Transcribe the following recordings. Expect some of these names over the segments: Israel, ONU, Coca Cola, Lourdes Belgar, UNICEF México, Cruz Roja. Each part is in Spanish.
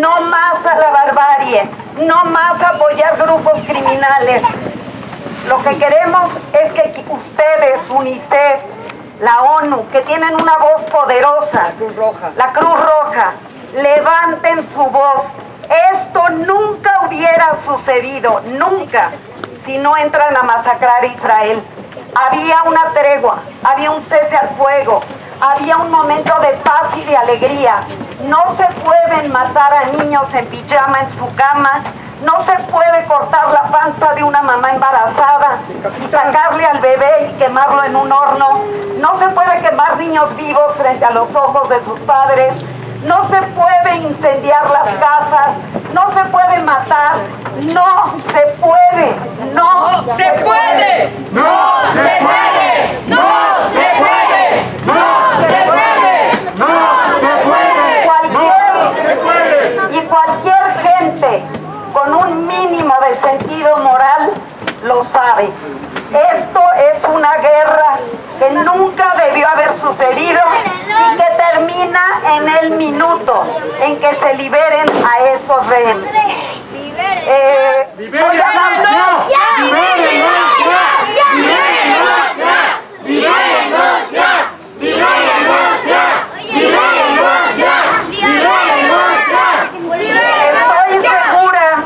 no más a la barbarie, no más apoyar grupos criminales. Lo que queremos es que ustedes, UNICEF, la ONU, que tienen una voz poderosa, la Cruz Roja, levanten su voz. Esto nunca hubiera sucedido, nunca, si no entran a masacrar a Israel. Había una tregua, había un cese al fuego, había un momento de paz y de alegría. No se pueden matar a niños en pijama en su cama, no se puede cortar la panza de una mamá embarazada y sacarle al bebé y quemarlo en un horno, no se puede quemar niños vivos frente a los ojos de sus padres, no se puede incendiar las casas, no se puede matar, no se puede, no se puede, no se puede, no se puede, no se puede, no se puede. Cualquier gente con un mínimo de sentido moral lo sabe. Esto es una guerra que nunca debió haber sucedido y que termina en el minuto en que se liberen a esos rehenes. Estoy segura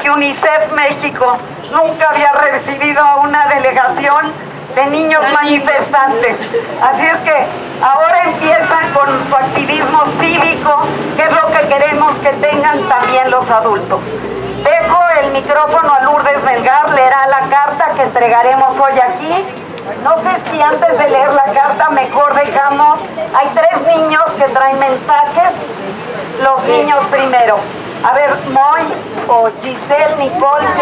que UNICEF México nunca había recibido a una delegación de niños manifestantes. Así es que ahora empiezan con su activismo cívico, que es lo que queremos que tengan también los adultos. Dejo el micrófono a Lourdes Belgar, leerá la carta que entregaremos hoy aquí. No sé si antes de leer la carta mejor dejamos, hay 3 niños que traen mensajes, los niños primero. A ver, Moy o Giselle, Nicole...